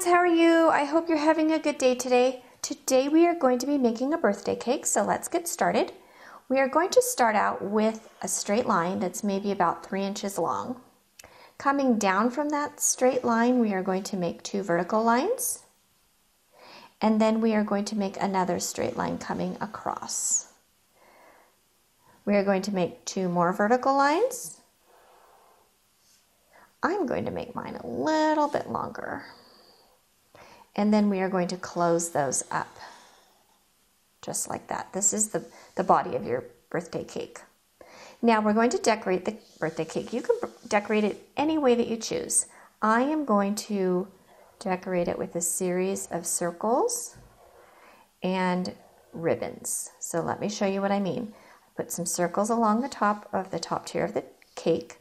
friends, how are you? I hope you're having a good day today. Today we are going to be making a birthday cake, so let's get started. We are going to start out with a straight line that's maybe about 3 inches long. Coming down from that straight line, we are going to make two vertical lines, and then we are going to make another straight line coming across. We are going to make two more vertical lines. I'm going to make mine a little bit longer. And then we are going to close those up, just like that. This is the body of your birthday cake. Now we're going to decorate the birthday cake. You can decorate it any way that you choose. I am going to decorate it with a series of circles and ribbons. So let me show you what I mean. I put some circles along the top of the top tier of the cake,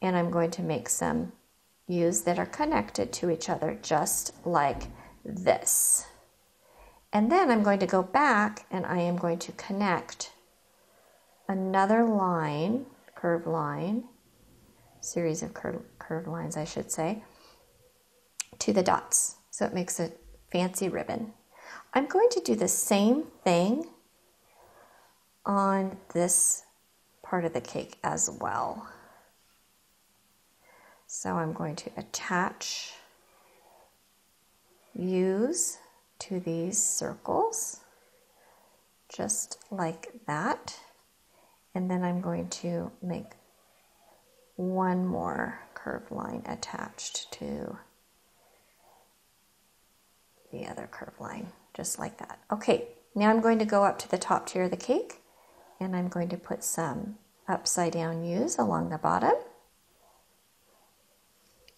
and I'm going to make some U's that are connected to each other, just like this. And then I'm going to go back and I am going to connect another line, curved line, series of curved lines, I should say, to the dots. So it makes a fancy ribbon. I'm going to do the same thing on this part of the cake as well. So I'm going to attach U's to these circles, just like that. And then I'm going to make one more curved line attached to the other curved line, just like that. Okay, now I'm going to go up to the top tier of the cake, and I'm going to put some upside down U's along the bottom,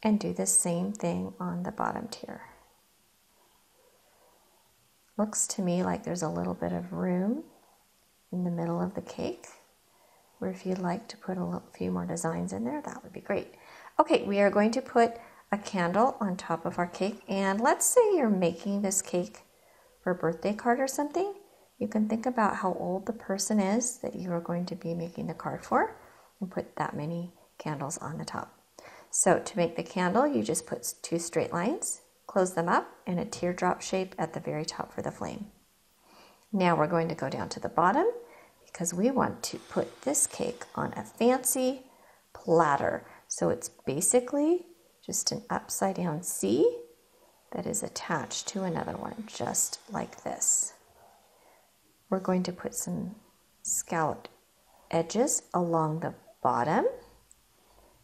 and do the same thing on the bottom tier. Looks to me like there's a little bit of room in the middle of the cake, where if you'd like to put a few more designs in there, that would be great. Okay, we are going to put a candle on top of our cake, and let's say you're making this cake for a birthday card or something. You can think about how old the person is that you are going to be making the card for, and put that many candles on the top. So to make the candle, you just put two straight lines, close them up, and a teardrop shape at the very top for the flame. Now we're going to go down to the bottom because we want to put this cake on a fancy platter. So it's basically just an upside down C that is attached to another one, just like this. We're going to put some scalloped edges along the bottom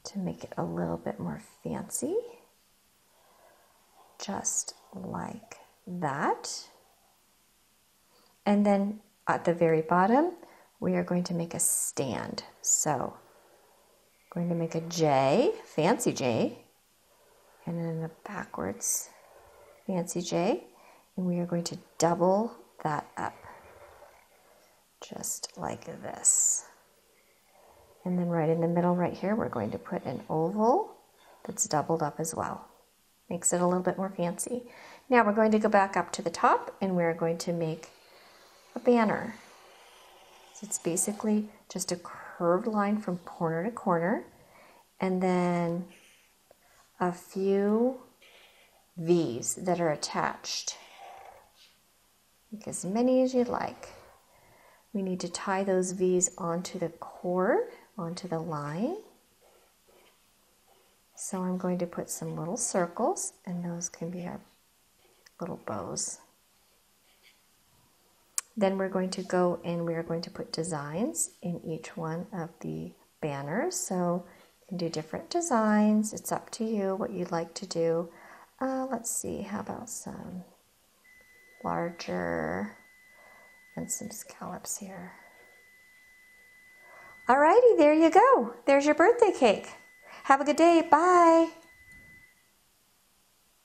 to make it a little bit more fancy, just like that. And then at the very bottom, we are going to make a stand. So I'm going to make a J, fancy J, and then a backwards fancy J, and we are going to double that up, just like this. And then right in the middle right here, we're going to put an oval that's doubled up as well. Makes it a little bit more fancy. Now we're going to go back up to the top and we're going to make a banner. So it's basically just a curved line from corner to corner, and then a few V's that are attached. Make as many as you'd like. We need to tie those V's onto the cord, onto the line. So I'm going to put some little circles, and those can be our little bows. Then we're going to go and we are going to put designs in each one of the banners. So you can do different designs. It's up to you what you'd like to do. Let's see, how about some larger and some scallops here. Alrighty, there you go. There's your birthday cake. Have a good day. Bye.